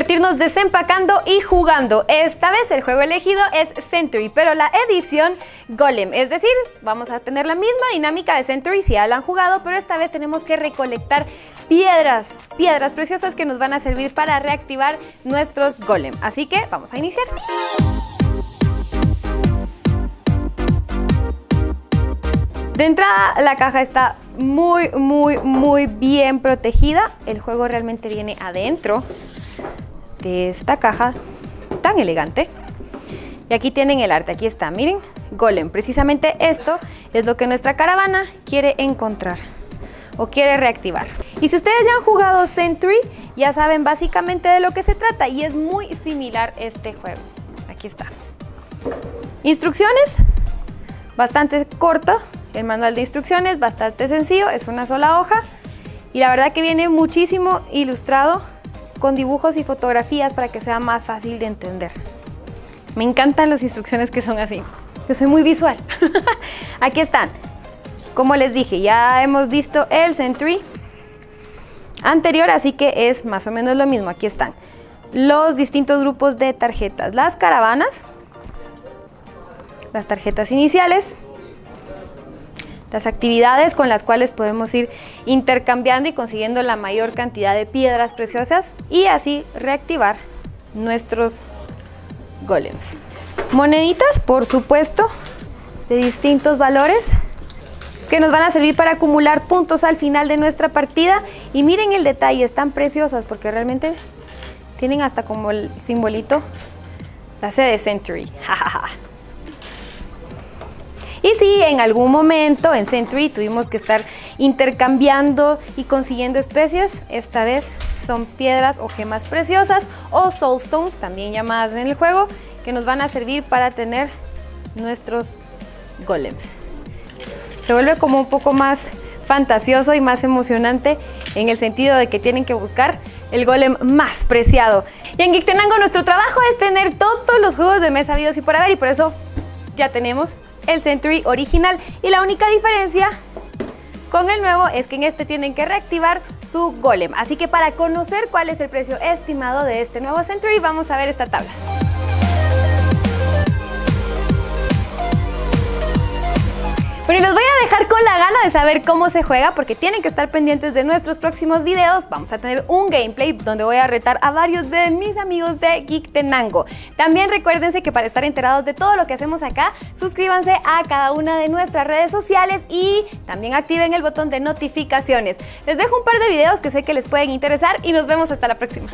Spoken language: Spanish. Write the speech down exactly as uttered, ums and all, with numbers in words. divertirnos desempacando y jugando. Esta vez el juego elegido es Century, pero la edición Golem. Es decir, vamos a tener la misma dinámica de Century si ya la han jugado, pero esta vez tenemos que recolectar piedras, piedras preciosas que nos van a servir para reactivar nuestros Golem. Así que vamos a iniciar. De entrada, la caja está muy, muy, muy bien protegida. El juego realmente viene adentro de esta caja tan elegante. Y aquí tienen el arte, aquí está, miren, Golem. Precisamente esto es lo que nuestra caravana quiere encontrar o quiere reactivar. Y si ustedes ya han jugado Century, ya saben básicamente de lo que se trata y es muy similar este juego. Aquí está. Instrucciones, bastante corto. El manual de instrucciones, bastante sencillo, es una sola hoja y la verdad que viene muchísimo ilustrado con dibujos y fotografías para que sea más fácil de entender. Me encantan las instrucciones que son así, yo soy muy visual. Aquí están, como les dije, ya hemos visto el Century anterior, así que es más o menos lo mismo. Aquí están los distintos grupos de tarjetas, las caravanas, las tarjetas iniciales, las actividades con las cuales podemos ir intercambiando y consiguiendo la mayor cantidad de piedras preciosas y así reactivar nuestros golems. Moneditas, por supuesto, de distintos valores que nos van a servir para acumular puntos al final de nuestra partida. Y miren el detalle, están preciosas porque realmente tienen hasta como el simbolito, la C de Century. Y sí, en algún momento en Century tuvimos que estar intercambiando y consiguiendo especies. Esta vez son piedras o gemas preciosas o soulstones, también llamadas en el juego, que nos van a servir para tener nuestros golems. Se vuelve como un poco más fantasioso y más emocionante en el sentido de que tienen que buscar el golem más preciado. Y en Geektenango nuestro trabajo es tener todos los juegos de mesa habidos y por haber, y por eso ya tenemos el Century original y la única diferencia con el nuevo es que en este tienen que reactivar su golem. Así que para conocer cuál es el precio estimado de este nuevo Century, vamos a ver esta tabla. Bueno, y los voy a dejar con la gana de saber cómo se juega porque tienen que estar pendientes de nuestros próximos videos. Vamos a tener un gameplay donde voy a retar a varios de mis amigos de Geektenango. También recuérdense que para estar enterados de todo lo que hacemos acá, suscríbanse a cada una de nuestras redes sociales y también activen el botón de notificaciones. Les dejo un par de videos que sé que les pueden interesar y nos vemos hasta la próxima.